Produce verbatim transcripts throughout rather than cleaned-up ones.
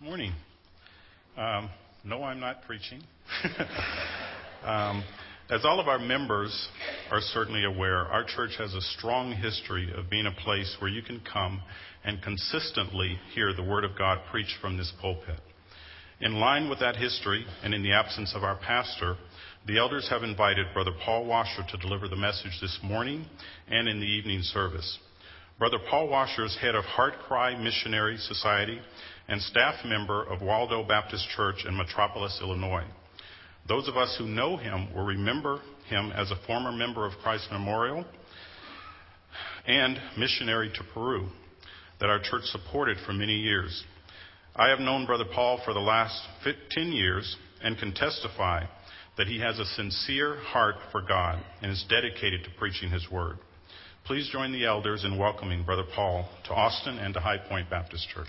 Good morning. Um, no, I'm not preaching. um, as all of our members are certainly aware, our church has a strong history of being a place where you can come and consistently hear the Word of God preached from this pulpit. In line with that history, and in the absence of our pastor, the elders have invited Brother Paul Washer to deliver the message this morning and in the evening service. Brother Paul Washer is head of Heart Cry Missionary Society and staff member of Waldo Baptist Church in Metropolis, Illinois. Those of us who know him will remember him as a former member of Christ Memorial and missionary to Peru that our church supported for many years. I have known Brother Paul for the last ten years and can testify that he has a sincere heart for God and is dedicated to preaching his word. Please join the elders in welcoming Brother Paul to Austin and to High Point Baptist Church.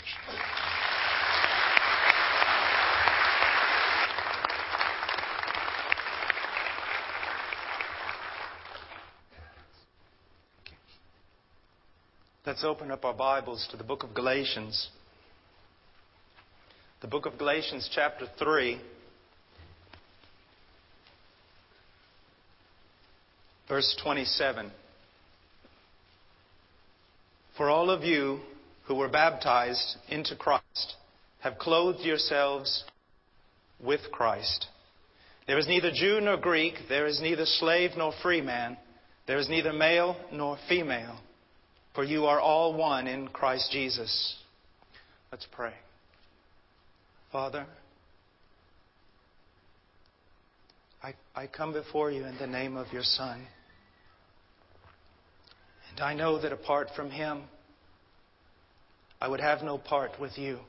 Let's open up our Bibles to the book of Galatians. The book of Galatians, chapter three, verse twenty-seven. For all of you who were baptized into Christ have clothed yourselves with Christ. There is neither Jew nor Greek, there is neither slave nor free man, there is neither male nor female, for you are all one in Christ Jesus. Let's pray. Father, I, I come before you in the name of your Son. And I know that apart from him, I would have no part with you.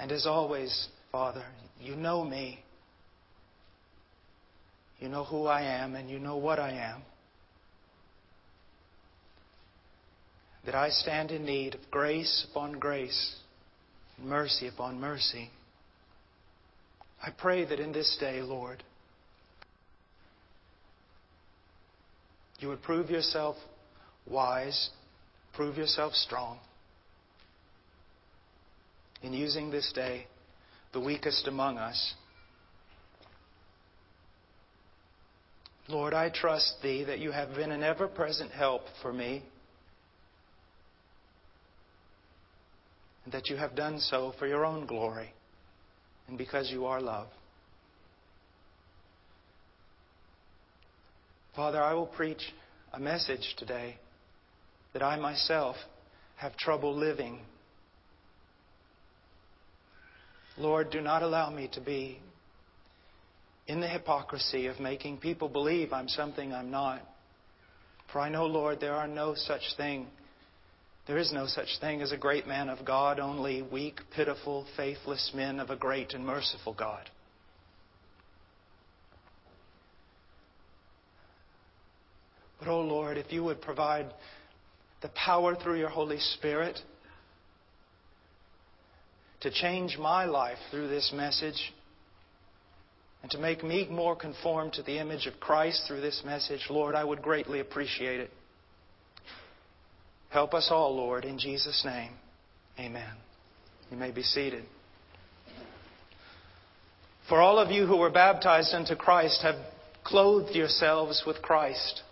And as always, Father, you know me. You know who I am and you know what I am. That I stand in need of grace upon grace, and mercy upon mercy. I pray that in this day, Lord, you would prove yourself wise, prove yourself strong in using this day, the weakest among us. Lord, I trust Thee that You have been an ever-present help for me and that You have done so for Your own glory and because You are love. Father, I will preach a message today that I myself have trouble living. Lord, do not allow me to be in the hypocrisy of making people believe I'm something I'm not. For I know, Lord, there are no such thing. There is no such thing as a great man of God, only weak, pitiful, faithless men of a great and merciful God. But, oh Lord, if you would provide the power through your Holy Spirit to change my life through this message and to make me more conform to the image of Christ through this message, Lord, I would greatly appreciate it. Help us all, Lord, in Jesus' name. Amen. You may be seated. For all of you who were baptized into Christ have clothed yourselves with Christ.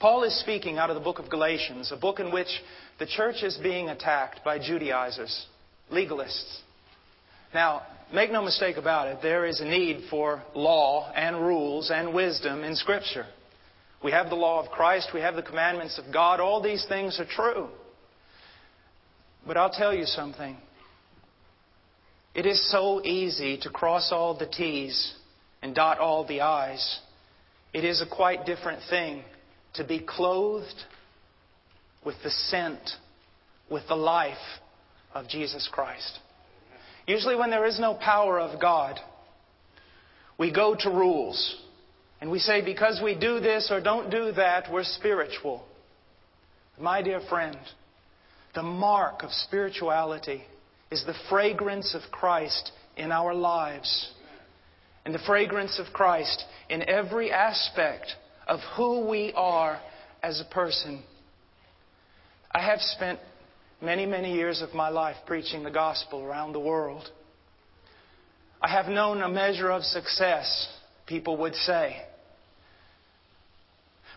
Paul is speaking out of the book of Galatians, a book in which the church is being attacked by Judaizers, legalists. Now, make no mistake about it, there is a need for law and rules and wisdom in Scripture. We have the law of Christ, we have the commandments of God, all these things are true. But I'll tell you something. It is so easy to cross all the T's and dot all the I's. It is a quite different thing to be clothed with the scent, with the life of Jesus Christ. Usually when there is no power of God, we go to rules. And we say, because we do this or don't do that, we're spiritual. My dear friend, the mark of spirituality is the fragrance of Christ in our lives. And the fragrance of Christ in every aspect of who we are as a person. I have spent many, many years of my life preaching the gospel around the world. I have known a measure of success, people would say.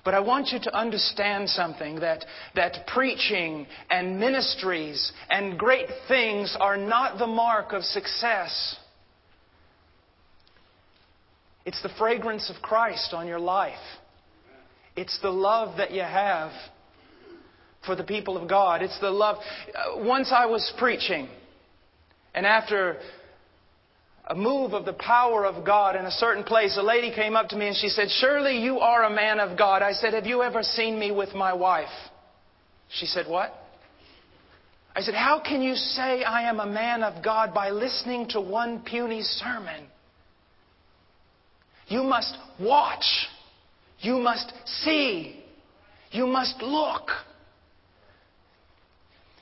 But I want you to understand something, that, that preaching and ministries and great things are not the mark of success. It's the fragrance of Christ on your life. It's the love that you have for the people of God. It's the love. Once I was preaching, and after a move of the power of God in a certain place, a lady came up to me and she said, "Surely you are a man of God." I said, "Have you ever seen me with my wife?" She said, "What?" I said, "How can you say I am a man of God by listening to one puny sermon? You must watch. You must see. You must look."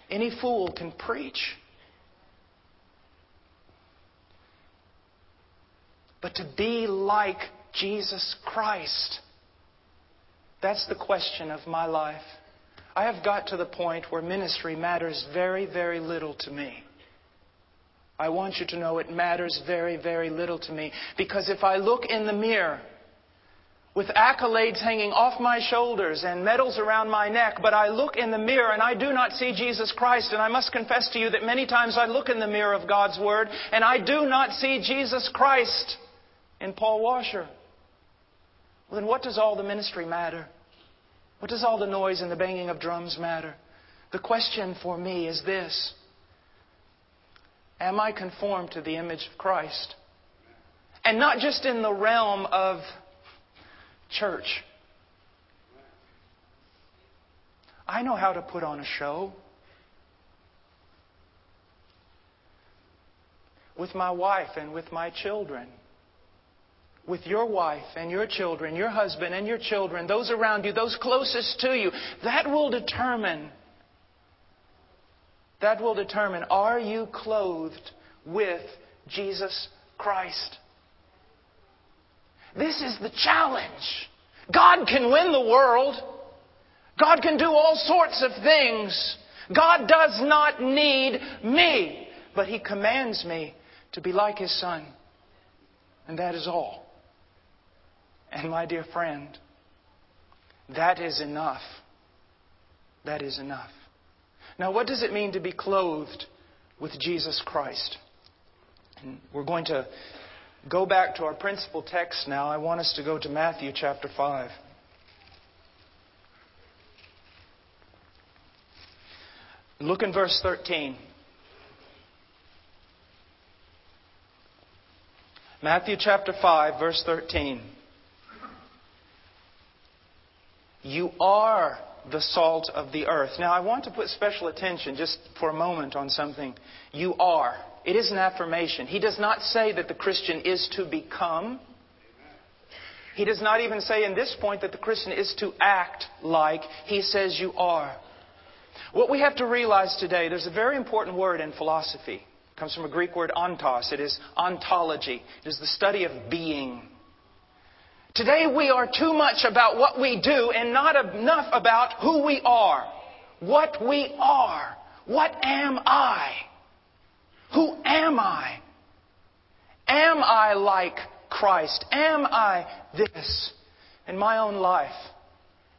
Any fool can preach. But to be like Jesus Christ, that's the question of my life. I have got to the point where ministry matters very, very little to me. I want you to know it matters very, very little to me. Because if I look in the mirror with accolades hanging off my shoulders and medals around my neck, but I look in the mirror and I do not see Jesus Christ. And I must confess to you that many times I look in the mirror of God's Word and I do not see Jesus Christ in Paul Washer. Well, then what does all the ministry matter? What does all the noise and the banging of drums matter? The question for me is this: am I conformed to the image of Christ? And not just in the realm of church. I know how to put on a show. With my wife and with my children. With your wife and your children, your husband and your children, those around you, those closest to you. That will determine, that will determine, are you clothed with Jesus Christ? This is the challenge. God can win the world. God can do all sorts of things. God does not need me, but He commands me to be like His Son. And that is all. And my dear friend, that is enough. That is enough. Now, what does it mean to be clothed with Jesus Christ? And we're going to go back to our principal text now. I want us to go to Matthew chapter five. Look in verse thirteen. Matthew chapter five, verse thirteen. You are the salt of the earth. Now, I want to put special attention just for a moment on something. You are. It is an affirmation. He does not say that the Christian is to become. He does not even say in this point that the Christian is to act like. He says you are. What we have to realize today, there's a very important word in philosophy. It comes from a Greek word ontos. It is ontology. It is the study of being. Today we are too much about what we do and not enough about who we are, what we are. What am I? Who am I? Am I like Christ? Am I this? In my own life,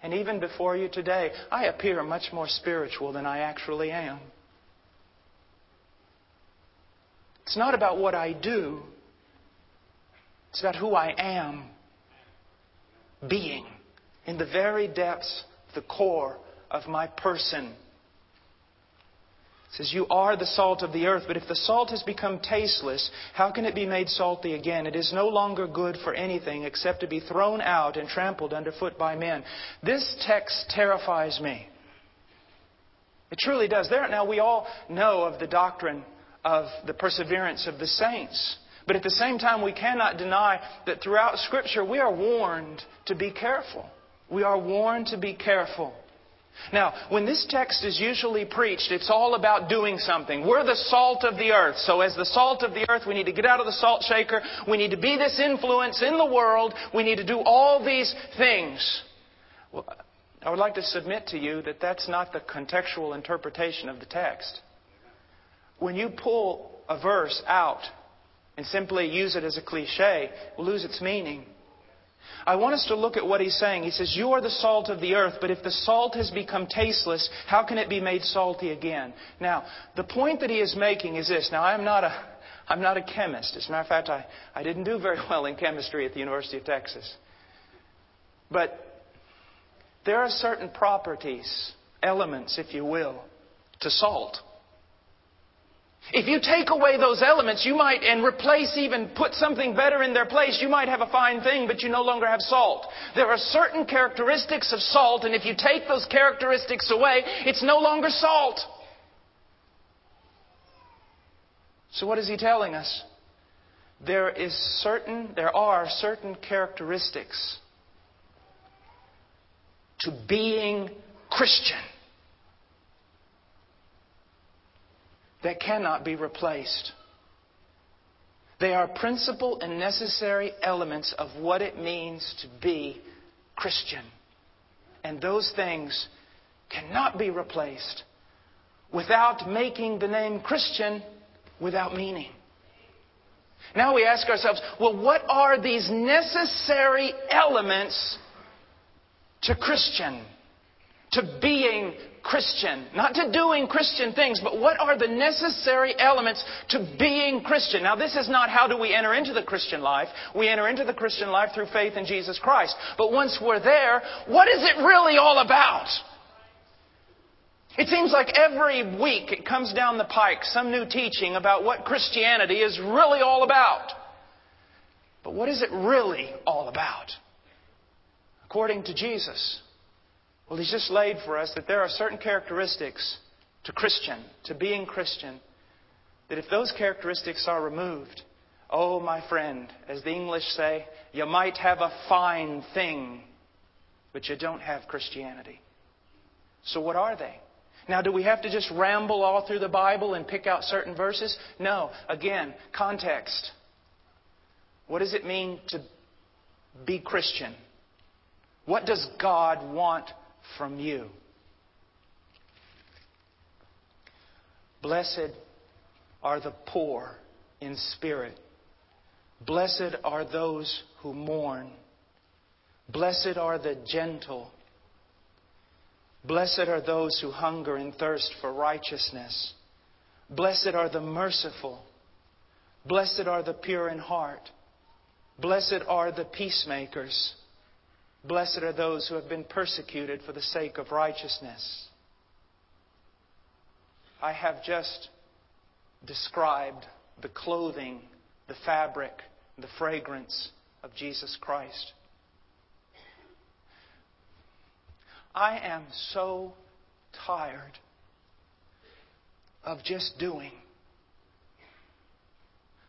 and even before you today, I appear much more spiritual than I actually am. It's not about what I do. It's about who I am. Being in the very depths, the core of my person. It says, you are the salt of the earth, but if the salt has become tasteless, how can it be made salty again? It is no longer good for anything except to be thrown out and trampled underfoot by men. This text terrifies me. It truly does. There, now, we all know of the doctrine of the perseverance of the saints. But at the same time, we cannot deny that throughout Scripture, we are warned to be careful. We are warned to be careful. Now, when this text is usually preached, it's all about doing something. We're the salt of the earth. So as the salt of the earth, we need to get out of the salt shaker. We need to be this influence in the world. We need to do all these things. Well, I would like to submit to you that that's not the contextual interpretation of the text. When you pull a verse out and simply use it as a cliche, it will lose its meaning. I want us to look at what he's saying. He says, you are the salt of the earth, but if the salt has become tasteless, how can it be made salty again? Now, the point that he is making is this. Now, I'm not a, I'm not a chemist. As a matter of fact, I, I didn't do very well in chemistry at the University of Texas. But there are certain properties, elements, if you will, to salt. If you take away those elements, you might, and replace, even put something better in their place, you might have a fine thing, but you no longer have salt. There are certain characteristics of salt, and if you take those characteristics away, it's no longer salt. So what is he telling us? There is certain, there are certain characteristics to being Christian that cannot be replaced. They are principal and necessary elements of what it means to be Christian. And those things cannot be replaced without making the name Christian without meaning. Now we ask ourselves, well, what are these necessary elements to Christian? To being Christian. Not to doing Christian things, but what are the necessary elements to being Christian? Now, this is not how do we enter into the Christian life. We enter into the Christian life through faith in Jesus Christ. But once we're there, what is it really all about? It seems like every week it comes down the pike, some new teaching about what Christianity is really all about. But what is it really all about? According to Jesus, well, He's just laid for us that there are certain characteristics to Christian, to being Christian, that if those characteristics are removed, oh, my friend, as the English say, you might have a fine thing, but you don't have Christianity. So what are they? Now, do we have to just ramble all through the Bible and pick out certain verses? No. Again, context. What does it mean to be Christian? What does God want from you? Blessed are the poor in spirit. Blessed are those who mourn. Blessed are the gentle. Blessed are those who hunger and thirst for righteousness. Blessed are the merciful. Blessed are the pure in heart. Blessed are the peacemakers. Blessed are those who have been persecuted for the sake of righteousness. I have just described the clothing, the fabric, the fragrance of Jesus Christ. I am so tired of just doing.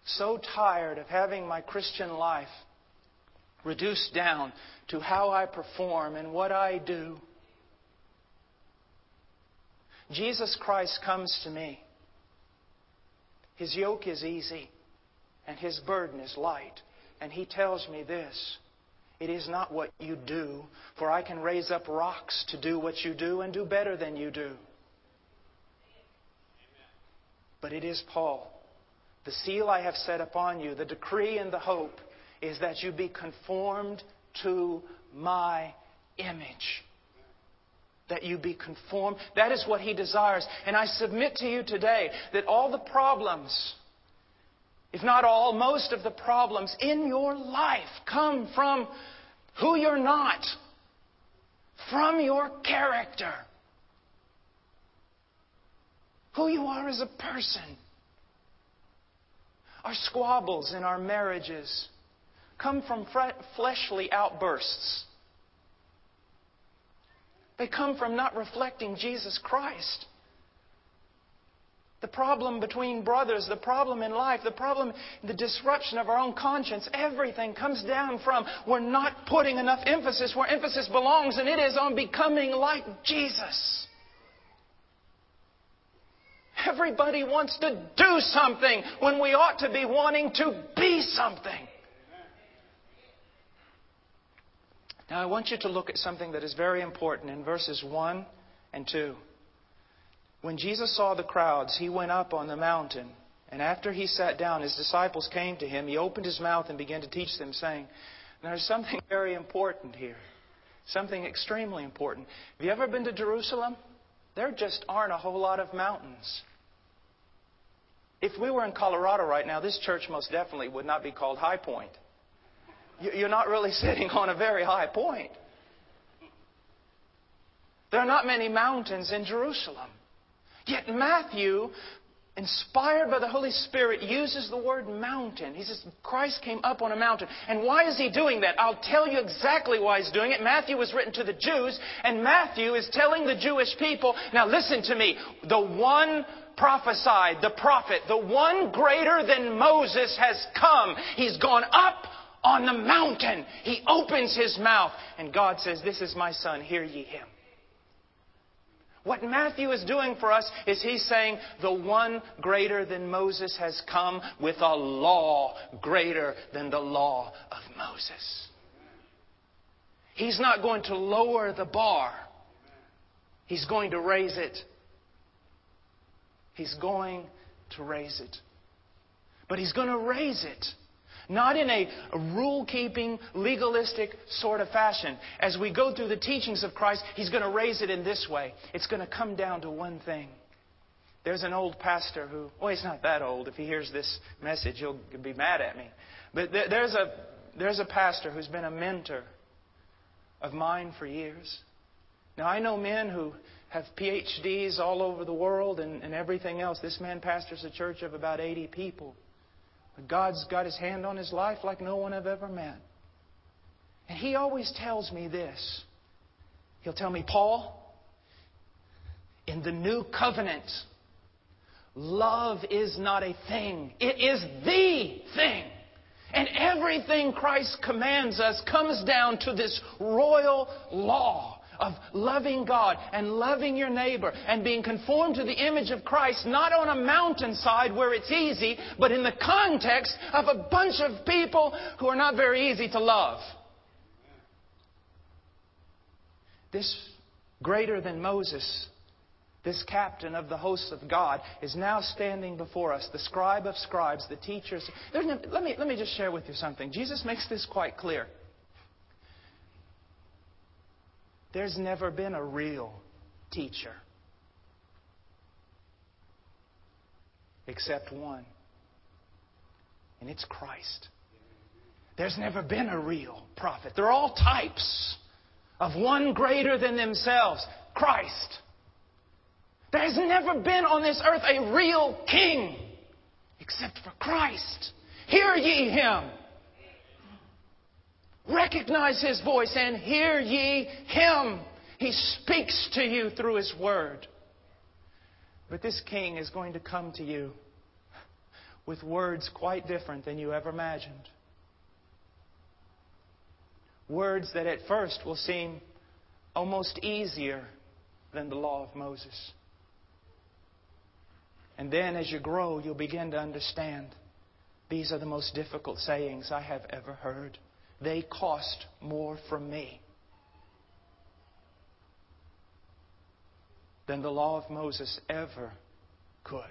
So tired of having my Christian life reduced down to how I perform and what I do. Jesus Christ comes to me. His yoke is easy and His burden is light. And He tells me this, it is not what you do, for I can raise up rocks to do what you do and do better than you do. But it is Paul. The seal I have set upon you, the decree and the hope, is that you be conformed to my image. That you be conformed. That is what He desires. And I submit to you today that all the problems, if not all, most of the problems in your life come from who you're not. From your character. Who you are as a person. Our squabbles in our marriages come from fleshly outbursts. They come from not reflecting Jesus Christ. The problem between brothers, the problem in life, the problem, the disruption of our own conscience, everything comes down from we're not putting enough emphasis where emphasis belongs, and it is on becoming like Jesus. Everybody wants to do something when we ought to be wanting to be something. Now I want you to look at something that is very important in verses one and two. When Jesus saw the crowds, he went up on the mountain. And after he sat down, his disciples came to him. He opened his mouth and began to teach them, saying, there's something very important here. Something extremely important. Have you ever been to Jerusalem? There just aren't a whole lot of mountains. If we were in Colorado right now, this church most definitely would not be called High Point. You're not really sitting on a very high point. There are not many mountains in Jerusalem. Yet Matthew, inspired by the Holy Spirit, uses the word mountain. He says, Christ came up on a mountain. And why is he doing that? I'll tell you exactly why he's doing it. Matthew was written to the Jews, and Matthew is telling the Jewish people, now listen to me, the one prophesied, the prophet, the one greater than Moses has come. He's gone up on the mountain. He opens his mouth, and God says, this is my son, hear ye him. What Matthew is doing for us is he's saying the one greater than Moses has come with a law greater than the law of Moses. He's not going to lower the bar. He's going to raise it. He's going to raise it. But he's going to raise it. Not in a rule-keeping, legalistic sort of fashion. As we go through the teachings of Christ, he's going to raise it in this way. It's going to come down to one thing. There's an old pastor who... Well, he's not that old. If he hears this message, he'll be mad at me. But there's a, there's a pastor who's been a mentor of mine for years. Now, I know men who have P H Ds all over the world and, and everything else. This man pastors a church of about eighty people. God's got His hand on his life like no one I've ever met. And he always tells me this. He'll tell me, Paul, in the new covenant, love is not a thing. It is the thing. And everything Christ commands us comes down to this royal law of loving God and loving your neighbor and being conformed to the image of Christ, not on a mountainside where it's easy, but in the context of a bunch of people who are not very easy to love. This greater than Moses, this captain of the hosts of God, is now standing before us, the scribe of scribes, the teachers. No, let me, let me just share with you something. Jesus makes this quite clear. There's never been a real teacher except one, and it's Christ. There's never been a real prophet. They're all types of one greater than themselves, Christ. There's never been on this earth a real king except for Christ. Hear ye him. Recognize His voice and hear ye Him. He speaks to you through His Word. But this King is going to come to you with words quite different than you ever imagined. Words that at first will seem almost easier than the law of Moses. And then as you grow, you'll begin to understand these are the most difficult sayings I have ever heard. They cost more from me than the law of Moses ever could.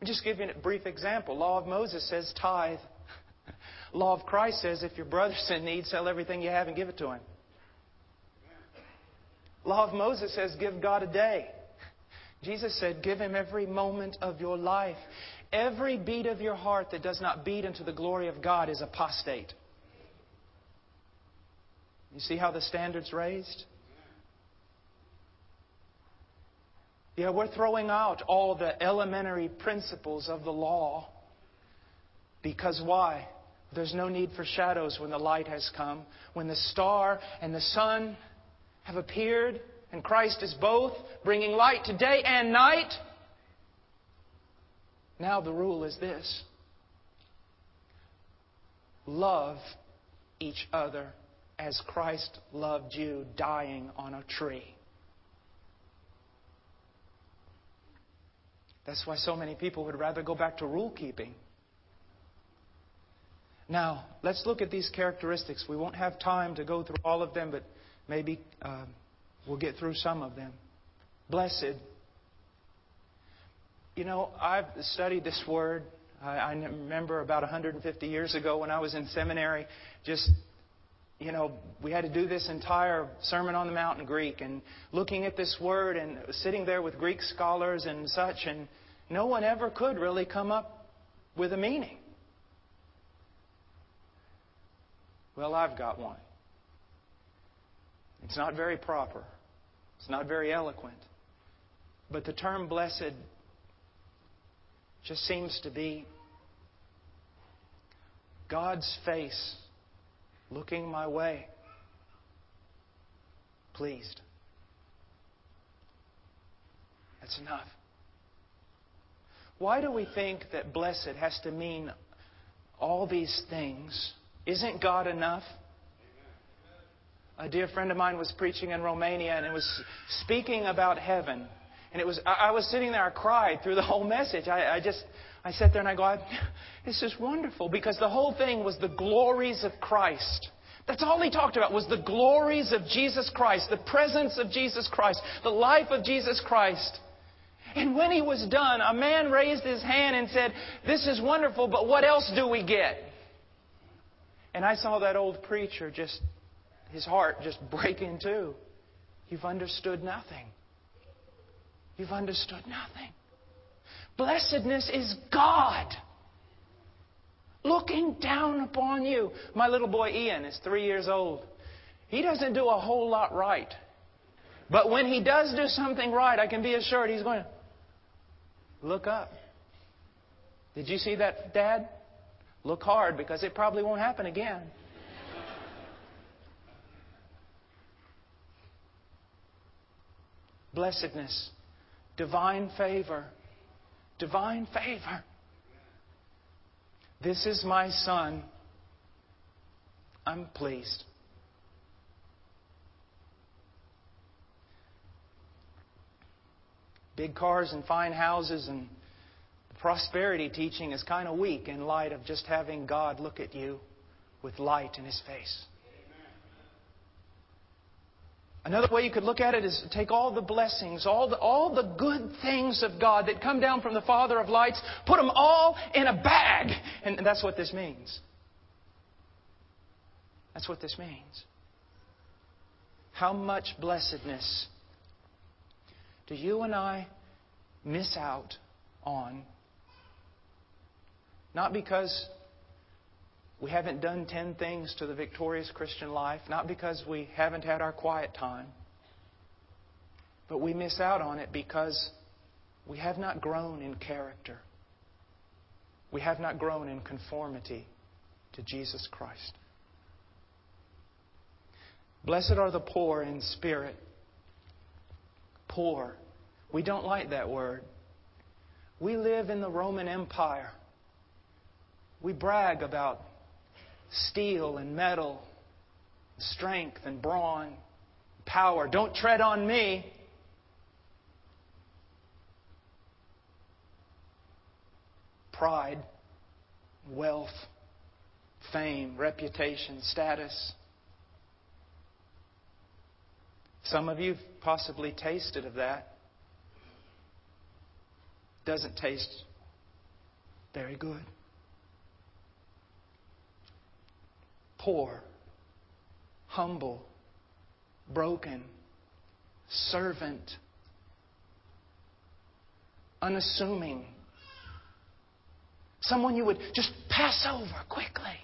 I'll just give you a brief example. Law of Moses says tithe. Law of Christ says if your brother's in need, sell everything you have and give it to him. Law of Moses says give God a day. Jesus said give Him every moment of your life. Every beat of your heart that does not beat unto the glory of God is apostate. You see how the standard's raised? Yeah, we're throwing out all the elementary principles of the law. Because why? There's no need for shadows when the light has come. When the star and the sun have appeared, and Christ is both bringing light to day and night. Now the rule is this. Love each other as Christ loved you, dying on a tree. That's why so many people would rather go back to rule keeping. Now, let's look at these characteristics. We won't have time to go through all of them, but maybe uh, we'll get through some of them. Blessed. You know, I've studied this word. I, I remember about one hundred fifty years ago when I was in seminary, just, you know, we had to do this entire Sermon on the Mount in Greek, and looking at this word and sitting there with Greek scholars and such, and no one ever could really come up with a meaning. Well, I've got one. It's not very proper. It's not very eloquent. But the term blessed just seems to be God's face looking my way, pleased. That's enough. Why do we think that blessed has to mean all these things? Isn't God enough? A dear friend of mine was preaching in Romania, and it was speaking about heaven. And it was, I, I was sitting there, I cried through the whole message. I, I just, I sat there and I go, I, this is wonderful, because the whole thing was the glories of Christ. That's all he talked about, was the glories of Jesus Christ, the presence of Jesus Christ, the life of Jesus Christ. And when he was done, a man raised his hand and said, "This is wonderful, but what else do we get?" And I saw that old preacher just... his heart just break in two. You've understood nothing. You've understood nothing. Blessedness is God looking down upon you. My little boy Ian is three years old. He doesn't do a whole lot right. But when he does do something right, I can be assured he's going to look up. Did you see that, Dad? Look hard, because it probably won't happen again. Blessedness, divine favor, divine favor. This is my son. I'm pleased. Big cars and fine houses and prosperity teaching is kind of weak in light of just having God look at you with light in His face. Another way you could look at it is to take all the blessings, all the, all the good things of God that come down from the Father of lights, put them all in a bag. And that's what this means. That's what this means. How much blessedness do you and I miss out on? Not because we haven't done ten things to the victorious Christian life, not because we haven't had our quiet time, but we miss out on it because we have not grown in character. We have not grown in conformity to Jesus Christ. Blessed are the poor in spirit. Poor. We don't like that word. We live in the Roman Empire. We brag about steel and metal, strength and brawn, power. Don't tread on me. Pride, wealth, fame, reputation, status. Some of you have possibly tasted of that. Doesn't taste very good. Poor, humble, broken, servant, unassuming. Someone you would just pass over quickly.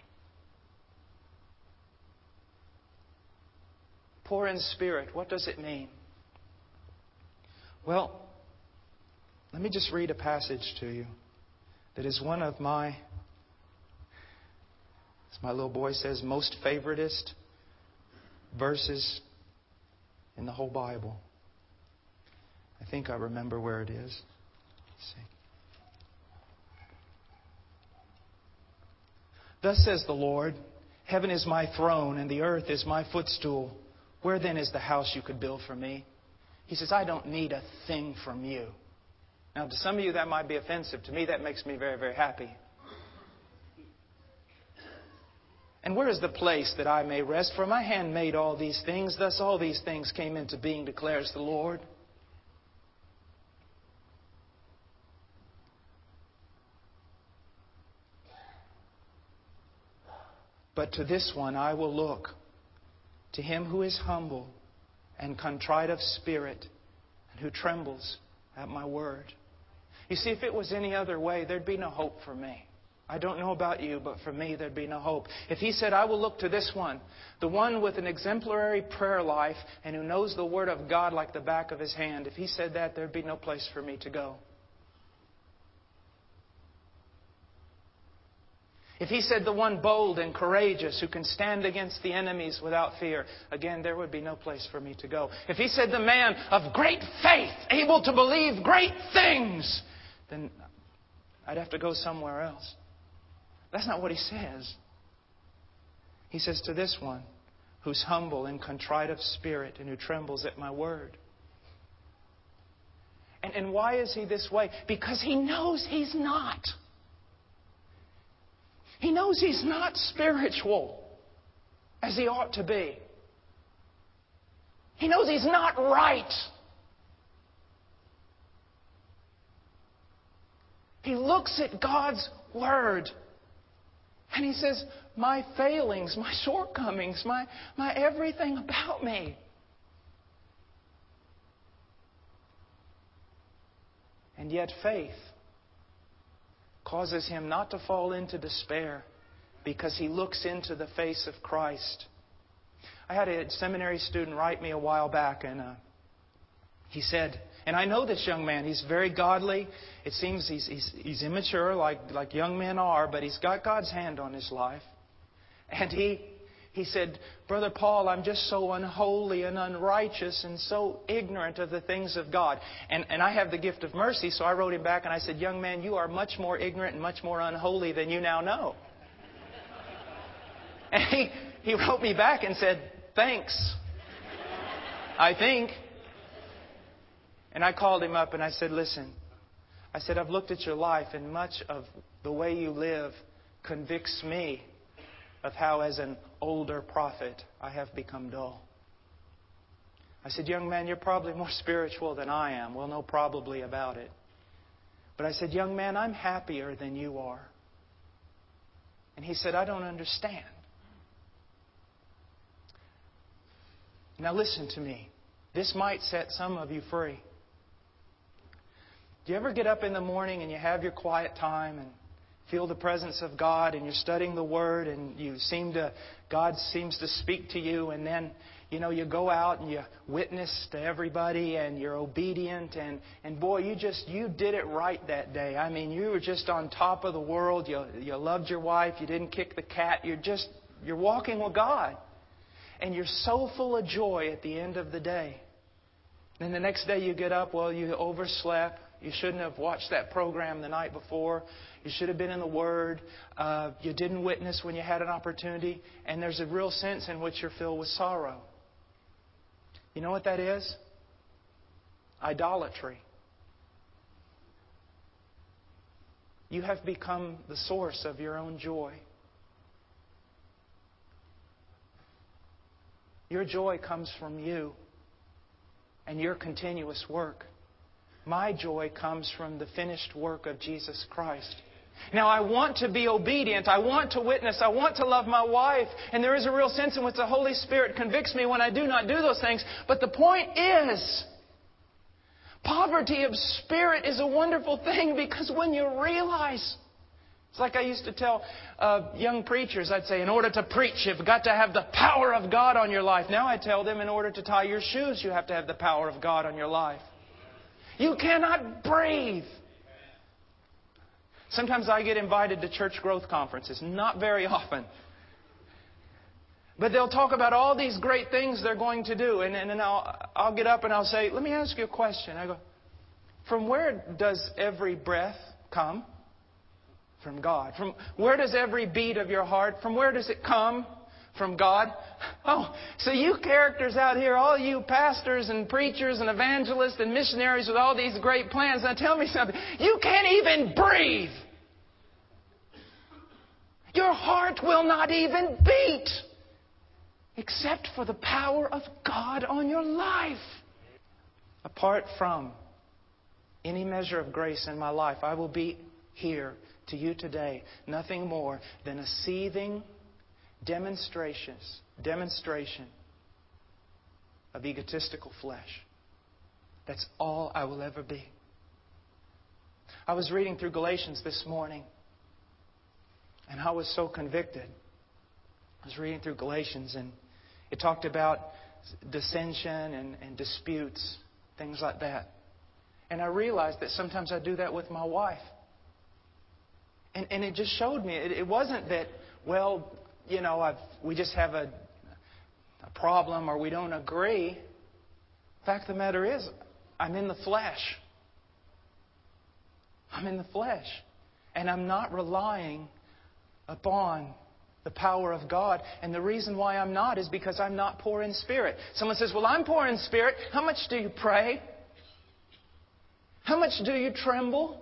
Poor in spirit, what does it mean? Well, let me just read a passage to you that is one of my... my little boy says, most favoritist verses in the whole Bible. I think I remember where it is. Let's see. Thus says the Lord, heaven is my throne and the earth is my footstool. Where then is the house you could build for me? He says, I don't need a thing from you. Now, to some of you that might be offensive. To me, that makes me very, very happy. And where is the place that I may rest? For my hand made all these things, thus all these things came into being, declares the Lord. But to this one I will look, to him who is humble and contrite of spirit, and who trembles at my word. You see, if it was any other way, there'd be no hope for me. I don't know about you, but for me, there'd be no hope. If he said, I will look to this one, the one with an exemplary prayer life and who knows the Word of God like the back of his hand, if he said that, there'd be no place for me to go. If he said the one bold and courageous who can stand against the enemies without fear, again, there would be no place for me to go. If he said the man of great faith, able to believe great things, then I'd have to go somewhere else. That's not what he says. He says to this one, who's humble and contrite of spirit and who trembles at my word. And, and why is he this way? Because he knows he's not. He knows he's not spiritual as he ought to be. He knows he's not right. He looks at God's Word and he says, my failings, my shortcomings, my, my everything about me. And yet faith causes him not to fall into despair because he looks into the face of Christ. I had a seminary student write me a while back, and uh, he said, and I know this young man, he's very godly. It seems he's, he's, he's immature like, like young men are, but he's got God's hand on his life. And he, he said, Brother Paul, I'm just so unholy and unrighteous and so ignorant of the things of God. And, and I have the gift of mercy, so I wrote him back and I said, young man, you are much more ignorant and much more unholy than you now know. And he, he wrote me back and said, thanks, I think. And I called him up and I said, listen, I said, I've looked at your life and much of the way you live convicts me of how as an older prophet I have become dull. I said, young man, you're probably more spiritual than I am. We'll know probably about it. But I said, young man, I'm happier than you are. And he said, I don't understand. Now listen to me. This might set some of you free. Do you ever get up in the morning and you have your quiet time and feel the presence of God and you're studying the Word and you seem to, God seems to speak to you, and then, you know, you go out and you witness to everybody and you're obedient and, and boy, you just, you did it right that day. I mean, you were just on top of the world. You, you loved your wife. You didn't kick the cat. You're just, you're walking with God. And you're so full of joy at the end of the day. Then the next day you get up, well, you overslept. You shouldn't have watched that program the night before. You should have been in the Word. Uh, you didn't witness when you had an opportunity. And there's a real sense in which you're filled with sorrow. You know what that is? Idolatry. You have become the source of your own joy. Your joy comes from you and your continuous work. My joy comes from the finished work of Jesus Christ. Now, I want to be obedient. I want to witness. I want to love my wife. And there is a real sense in which the Holy Spirit convicts me when I do not do those things. But the point is, poverty of spirit is a wonderful thing, because when you realize... It's like I used to tell uh, young preachers. I'd say, in order to preach, you've got to have the power of God on your life. Now I tell them, in order to tie your shoes, you have to have the power of God on your life. You cannot breathe. Sometimes I get invited to church growth conferences. Not very often. But they'll talk about all these great things they're going to do. And, and then I'll, I'll get up and I'll say, let me ask you a question. I go, from where does every breath come? From God. From where does every beat of your heart, from where does it come? From God. Oh, so you characters out here, all you pastors and preachers and evangelists and missionaries with all these great plans, now tell me something. You can't even breathe. Your heart will not even beat except for the power of God on your life. Apart from any measure of grace in my life, I will be here to you today, nothing more than a seething demonstrations, demonstration of egotistical flesh. That's all I will ever be. I was reading through Galatians this morning, and I was so convicted. I was reading through Galatians, and it talked about dissension and, and disputes, things like that. And I realized that sometimes I do that with my wife. And, and it just showed me. It, it wasn't that, well, you know, I've, we just have a, a problem or we don't agree. Fact of the matter is, I'm in the flesh. I'm in the flesh. And I'm not relying upon the power of God. And the reason why I'm not is because I'm not poor in spirit. Someone says, well, I'm poor in spirit. How much do you pray? How much do you tremble?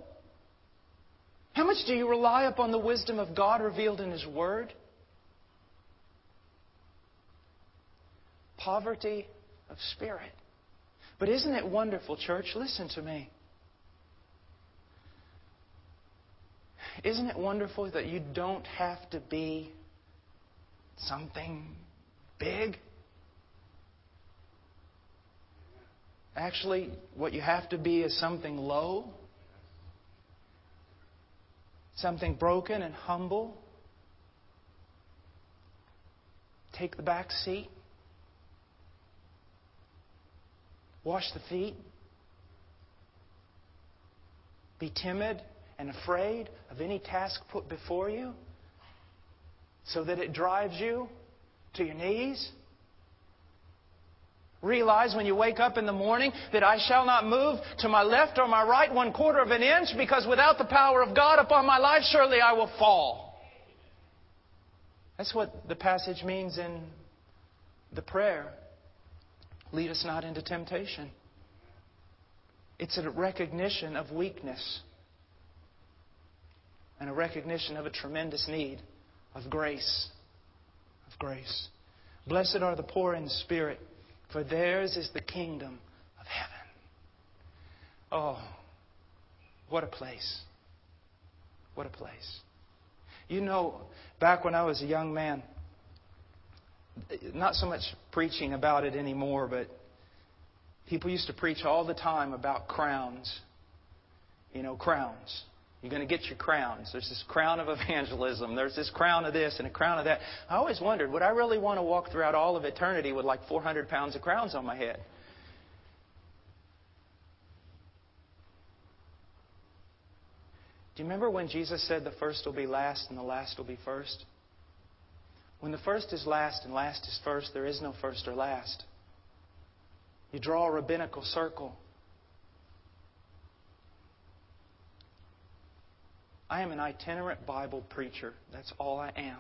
How much do you rely upon the wisdom of God revealed in His Word? Poverty of spirit. But isn't it wonderful, church? Listen to me. Isn't it wonderful that you don't have to be something big? Actually, what you have to be is something low. Something broken and humble. Take the back seat. Wash the feet. Be timid and afraid of any task put before you so that it drives you to your knees. Realize when you wake up in the morning that I shall not move to my left or my right one quarter of an inch, because without the power of God upon my life, surely I will fall. That's what the passage means in the prayer. Lead us not into temptation. It's a recognition of weakness and a recognition of a tremendous need of grace. Of grace. Blessed are the poor in spirit, for theirs is the kingdom of heaven. Oh, what a place. What a place. You know, back when I was a young man, not so much preaching about it anymore, but people used to preach all the time about crowns. You know, crowns. You're going to get your crowns. There's this crown of evangelism. There's this crown of this and a crown of that. I always wondered, would I really want to walk throughout all of eternity with like four hundred pounds of crowns on my head? Do you remember when Jesus said the first will be last and the last will be first? When the first is last and last is first, there is no first or last. You draw a rabbinical circle. I am an itinerant Bible preacher. That's all I am.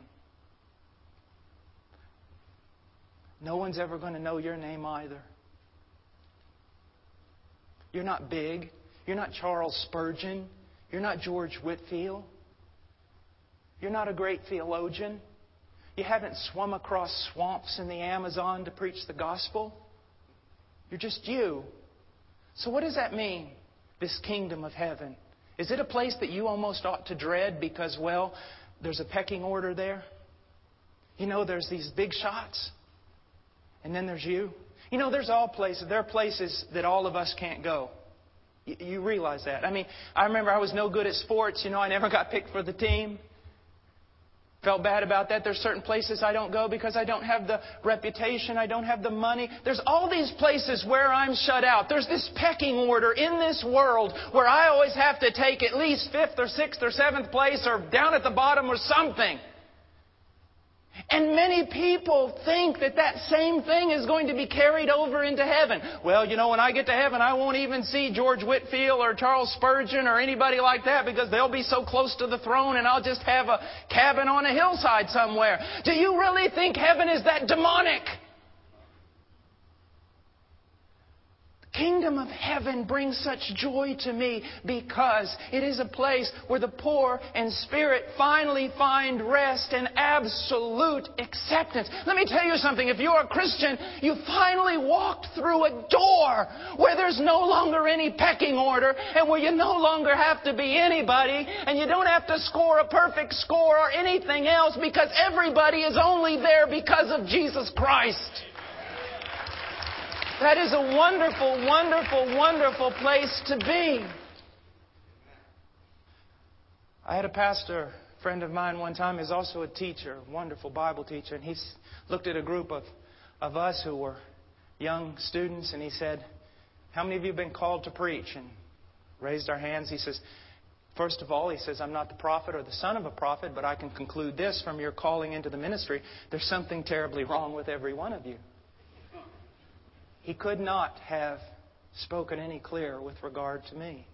No one's ever going to know your name either. You're not big. You're not Charles Spurgeon. You're not George Whitfield. You're not a great theologian. You haven't swum across swamps in the Amazon to preach the gospel. You're just you. So what does that mean, this kingdom of heaven? Is it a place that you almost ought to dread because, well, there's a pecking order there? You know, there's these big shots. And then there's you. You know, there's all places. There are places that all of us can't go. You, you realize that. I mean, I remember I was no good at sports. You know, I never got picked for the team. Felt bad about that. There's certain places I don't go because I don't have the reputation. I don't have the money. There's all these places where I'm shut out. There's this pecking order in this world where I always have to take at least fifth or sixth or seventh place or down at the bottom or something. And many people think that that same thing is going to be carried over into heaven. Well, you know, when I get to heaven, I won't even see George Whitfield or Charles Spurgeon or anybody like that because they'll be so close to the throne and I'll just have a cabin on a hillside somewhere. Do you really think heaven is that demonic? kingdom of heaven brings such joy to me because it is a place where the poor in spirit finally find rest and absolute acceptance. Let me tell you something. If you're a Christian, you finally walked through a door where there's no longer any pecking order and where you no longer have to be anybody and you don't have to score a perfect score or anything else because everybody is only there because of Jesus Christ. That is a wonderful, wonderful, wonderful place to be. I had a pastor, a friend of mine one time, he's also a teacher, a wonderful Bible teacher, and he looked at a group of, of us who were young students, and he said, how many of you have been called to preach? And raised our hands. He says, first of all, he says, I'm not the prophet or the son of a prophet, but I can conclude this from your calling into the ministry. There's something terribly wrong with every one of you. He could not have spoken any clearer with regard to me.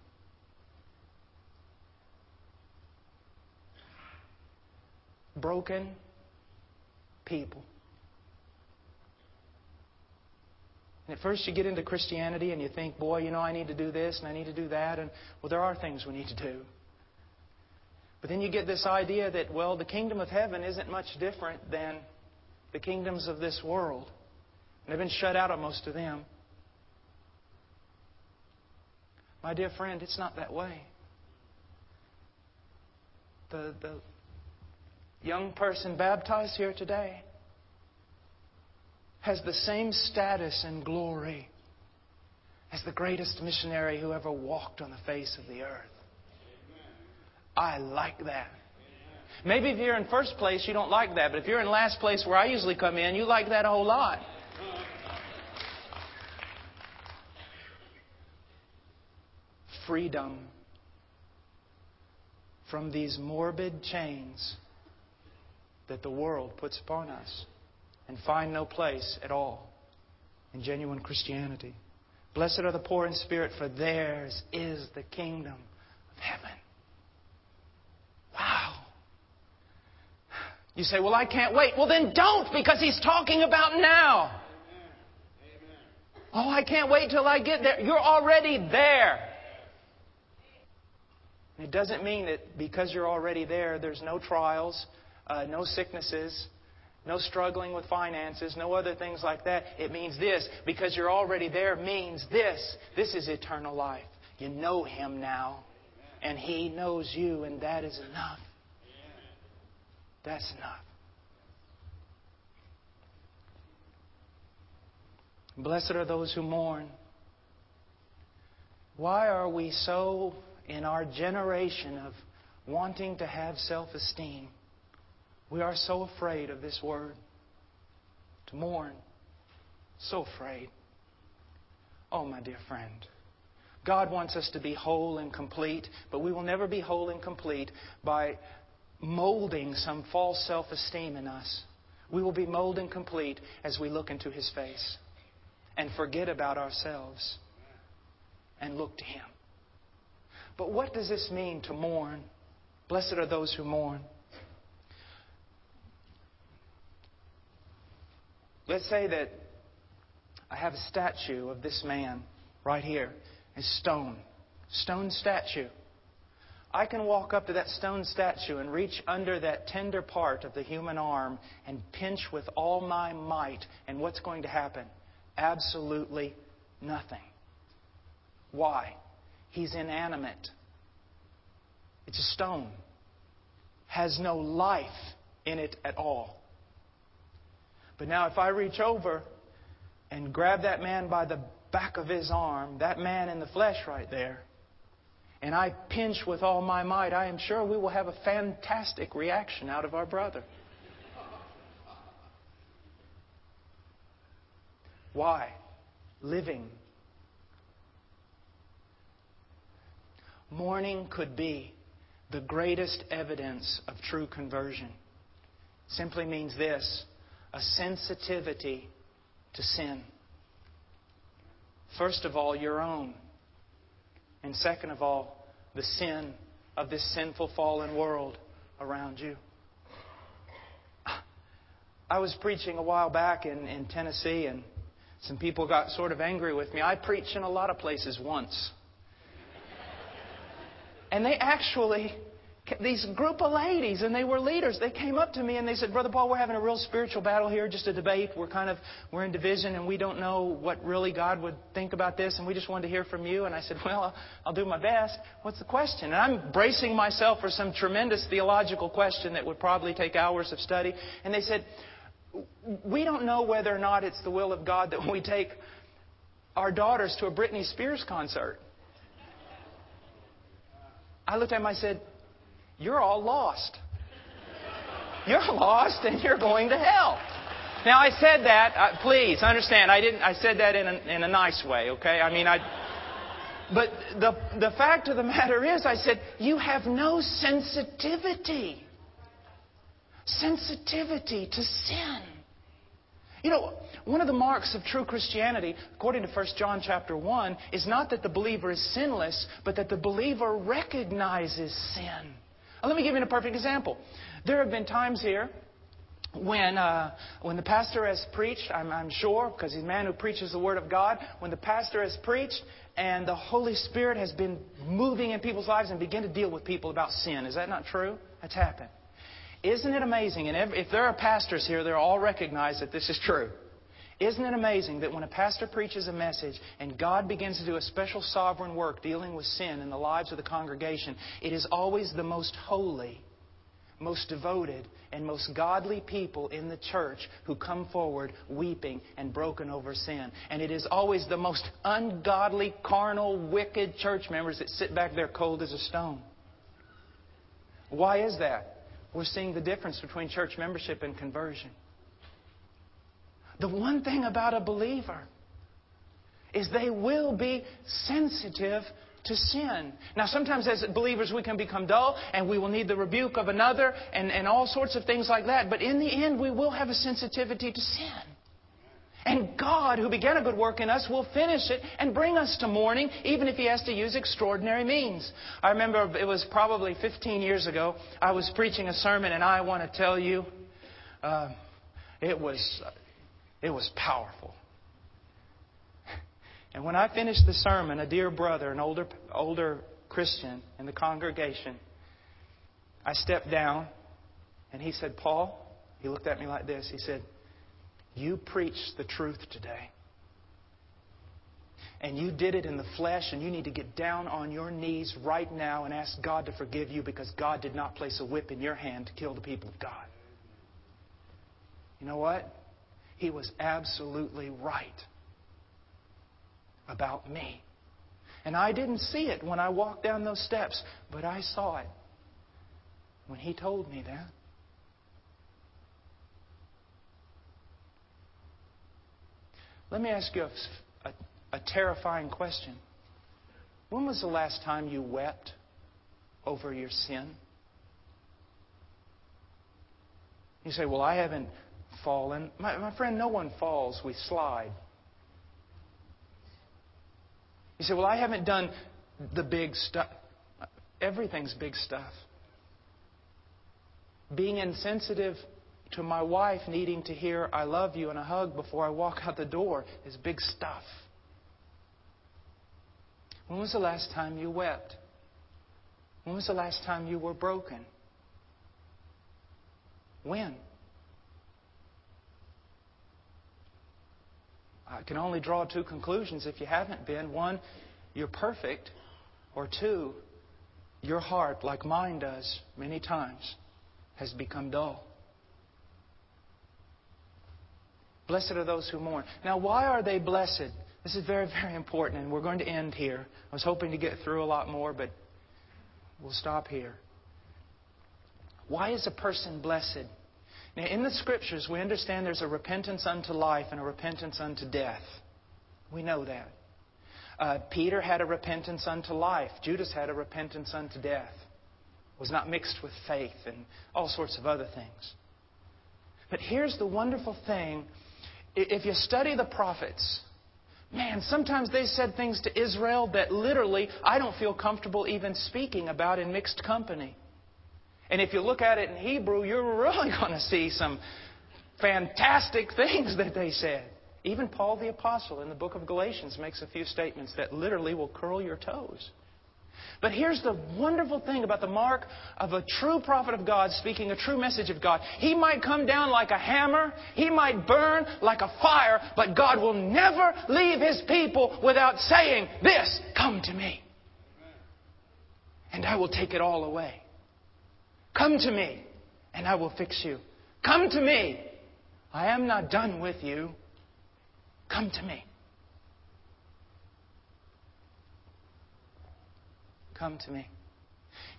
Broken people. And at first you get into Christianity and you think, boy, you know, I need to do this and I need to do that. And, well, there are things we need to do. But then you get this idea that, well, the kingdom of heaven isn't much different than the kingdoms of this world. They've been shut out of most of them. My dear friend, it's not that way. The, the young person baptized here today has the same status and glory as the greatest missionary who ever walked on the face of the earth. I like that. Maybe if you're in first place, you don't like that. But if you're in last place where I usually come in, you like that a whole lot. Freedom from these morbid chains that the world puts upon us and find no place at all in genuine Christianity. Blessed are the poor in spirit, for theirs is the kingdom of heaven. Wow. You say, well, I can't wait. Well, then don't, because he's talking about now. Amen. Amen. Oh, I can't wait till I get there. You're already there. It doesn't mean that because you're already there, there's no trials, uh, no sicknesses, no struggling with finances, no other things like that. It means this. Because you're already there means this. This is eternal life. You know Him now, and He knows you, and that is enough. That's enough. Blessed are those who mourn. Why are we so... in our generation of wanting to have self-esteem, we are so afraid of this word, to mourn. So afraid. Oh, my dear friend, God wants us to be whole and complete, but we will never be whole and complete by molding some false self-esteem in us. We will be mold and complete as we look into His face and forget about ourselves and look to Him. But what does this mean to mourn? Blessed are those who mourn. Let's say that I have a statue of this man right here. It's stone. Stone statue. I can walk up to that stone statue and reach under that tender part of the human arm and pinch with all my might. And what's going to happen? Absolutely nothing. Why? He's inanimate. It's a stone. Has no life in it at all. But now if I reach over and grab that man by the back of his arm, that man in the flesh right there, and I pinch with all my might, I am sure we will have a fantastic reaction out of our brother. Why? Living. Mourning could be the greatest evidence of true conversion. Simply means this, a sensitivity to sin. First of all, your own. And second of all, the sin of this sinful, fallen world around you. I was preaching a while back in, in Tennessee, and Some people got sort of angry with me. I preached in a lot of places once. And they actually, these group of ladies, and they were leaders, they came up to me and they said, "Brother Paul, we're having a real spiritual battle here, just a debate. We're kind of, we're in division and we don't know what really God would think about this. And we just wanted to hear from you." And I said, "Well, I'll do my best. What's the question?" And I'm bracing myself for some tremendous theological question that would probably take hours of study. And they said, "We don't know whether or not it's the will of God that we take our daughters to a Britney Spears concert." I looked at him, I said, "You're all lost. You're lost and you're going to hell." Now, I said that, uh, please understand, I didn't, I said that in a, in a nice way, okay? I mean, I, but the, the fact of the matter is, I said, you have no sensitivity, sensitivity to sin. You know, one of the marks of true Christianity, according to First John chapter one, is not that the believer is sinless, but that the believer recognizes sin. Now, let me give you a perfect example. There have been times here when uh, when the pastor has preached, I'm, I'm sure, because he's a man who preaches the Word of God, when the pastor has preached and the Holy Spirit has been moving in people's lives and begin to deal with people about sin. Is that not true? That's happened. Isn't it amazing? And if there are pastors here, they'll all recognize that this is true. Isn't it amazing that when a pastor preaches a message and God begins to do a special sovereign work dealing with sin in the lives of the congregation, it is always the most holy, most devoted, and most godly people in the church who come forward weeping and broken over sin. And it is always the most ungodly, carnal, wicked church members that sit back there cold as a stone. Why is that? We're seeing the difference between church membership and conversion. The one thing about a believer is they will be sensitive to sin. Now, sometimes as believers we can become dull and we will need the rebuke of another and, and all sorts of things like that. But in the end, we will have a sensitivity to sin. And God, who began a good work in us, will finish it and bring us to mourning, even if He has to use extraordinary means. I remember it was probably fifteen years ago, I was preaching a sermon, and I want to tell you, uh, it was it was powerful. And when I finished the sermon, a dear brother, an older older Christian in the congregation, I stepped down, and he said, "Paul," he looked at me like this, he said, "You preached the truth today. And you did it in the flesh, and you need to get down on your knees right now and ask God to forgive you, because God did not place a whip in your hand to kill the people of God." You know what? He was absolutely right about me. And I didn't see it when I walked down those steps, but I saw it when he told me that. Let me ask you a, a, a terrifying question. When was the last time you wept over your sin? You say, "Well, I haven't fallen." My, my friend, no one falls. We slide. You say, "Well, I haven't done the big stuff." Everything's big stuff. Being insensitive to my wife needing to hear "I love you" and a hug before I walk out the door is big stuff. When was the last time you wept? When was the last time you were broken? When? I can only draw two conclusions if you haven't been. One, you're perfect. Or two, your heart, like mine does many times, has become dull. Blessed are those who mourn. Now, why are they blessed? This is very, very important, and we're going to end here. I was hoping to get through a lot more, but we'll stop here. Why is a person blessed? Now, in the Scriptures, we understand there's a repentance unto life and a repentance unto death. We know that. Uh, Peter had a repentance unto life. Judas had a repentance unto death. It was not mixed with faith and all sorts of other things. But here's the wonderful thing. If you study the prophets, man, sometimes they said things to Israel that literally I don't feel comfortable even speaking about in mixed company. And if you look at it in Hebrew, you're really going to see some fantastic things that they said. Even Paul the Apostle in the book of Galatians makes a few statements that literally will curl your toes. But here's the wonderful thing about the mark of a true prophet of God speaking a true message of God. He might come down like a hammer. He might burn like a fire. But God will never leave His people without saying this, "Come to me, and I will take it all away. Come to me, and I will fix you. Come to me. I am not done with you. Come to me. Come to me."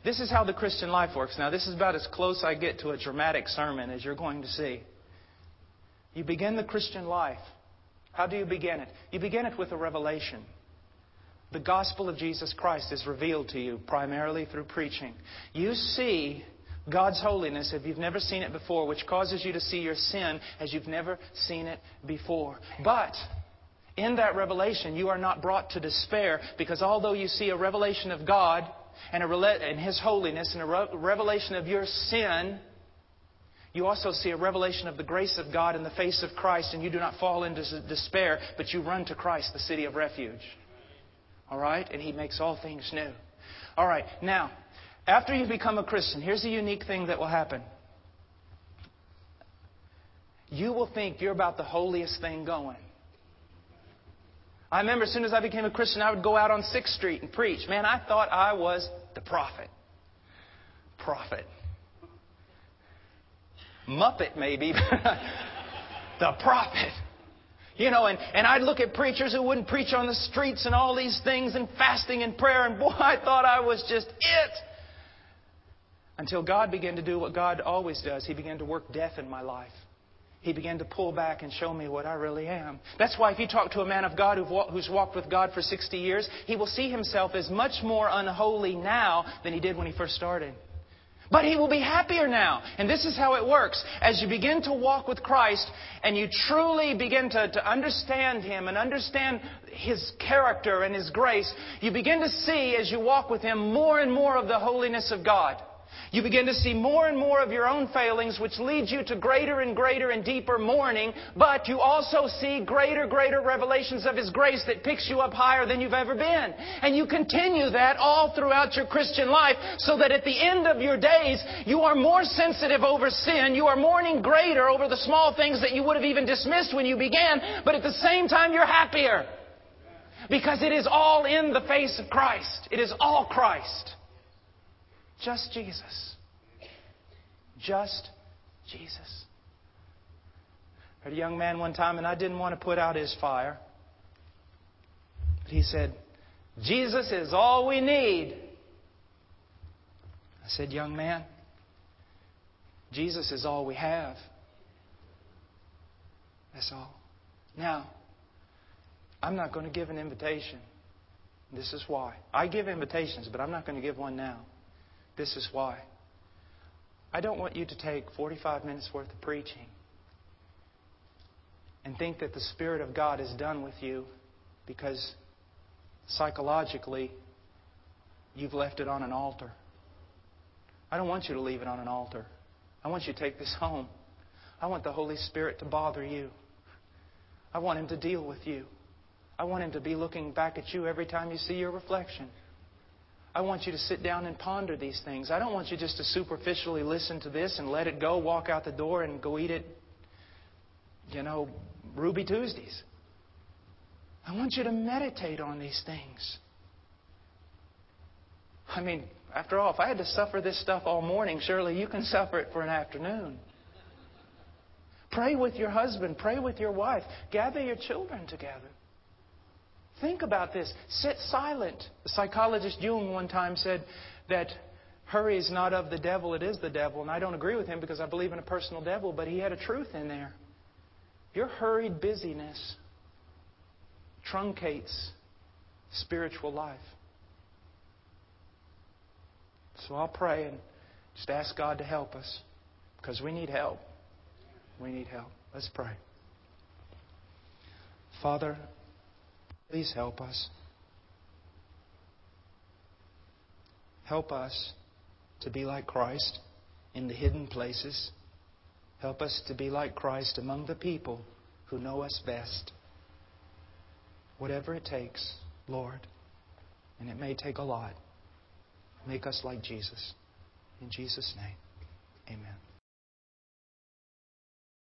This is how the Christian life works. Now, this is about as close I get to a dramatic sermon as you're going to see. You begin the Christian life. How do you begin it? You begin it with a revelation. The gospel of Jesus Christ is revealed to you primarily through preaching. You see God's holiness, if you've never seen it before, which causes you to see your sin as you've never seen it before. But in that revelation, you are not brought to despair, because although you see a revelation of God and, a rela- and His holiness and a re- revelation of your sin, you also see a revelation of the grace of God in the face of Christ, and you do not fall into despair, but you run to Christ, the city of refuge. All right? And He makes all things new. All right. Now, after you become a Christian, here's a unique thing that will happen. You will think you're about the holiest thing going. I remember as soon as I became a Christian, I would go out on sixth street and preach. Man, I thought I was the prophet. Prophet. Muppet, maybe. The prophet. You know, and, and I'd look at preachers who wouldn't preach on the streets and all these things and fasting and prayer. And boy, I thought I was just it. Until God began to do what God always does. He began to work death in my life. He began to pull back and show me what I really am. That's why if you talk to a man of God who's walked with God for sixty years, he will see himself as much more unholy now than he did when he first started. But he will be happier now. And this is how it works. As you begin to walk with Christ and you truly begin to, to understand Him and understand His character and His grace, you begin to see as you walk with Him more and more of the holiness of God. You begin to see more and more of your own failings, which leads you to greater and greater and deeper mourning. But you also see greater, greater revelations of His grace that picks you up higher than you've ever been. And you continue that all throughout your Christian life, so that at the end of your days, you are more sensitive over sin. You are mourning greater over the small things that you would have even dismissed when you began. But at the same time, you're happier. Because it is all in the face of Christ. It is all Christ. Just Jesus. Just Jesus. I heard a young man one time, and I didn't want to put out his fire. But he said, "Jesus is all we need." I said, "Young man, Jesus is all we have. That's all." Now, I'm not going to give an invitation. This is why. I give invitations, but I'm not going to give one now. This is why. I don't want you to take forty-five minutes worth of preaching and think that the Spirit of God is done with you because psychologically you've left it on an altar. I don't want you to leave it on an altar. I want you to take this home. I want the Holy Spirit to bother you. I want Him to deal with you. I want Him to be looking back at you every time you see your reflection. I want you to sit down and ponder these things. I don't want you just to superficially listen to this and let it go, walk out the door and go eat it, you know, Ruby Tuesdays. I want you to meditate on these things. I mean, after all, if I had to suffer this stuff all morning, surely you can suffer it for an afternoon. Pray with your husband. Pray with your wife. Gather your children together. Think about this. Sit silent. The psychologist Jung one time said that hurry is not of the devil, it is the devil. And I don't agree with him because I believe in a personal devil, but he had a truth in there. Your hurried busyness truncates spiritual life. So I'll pray and just ask God to help us, because we need help. We need help. Let's pray. Father, please help us. Help us to be like Christ in the hidden places. Help us to be like Christ among the people who know us best. Whatever it takes, Lord, and it may take a lot, make us like Jesus. In Jesus' name, amen.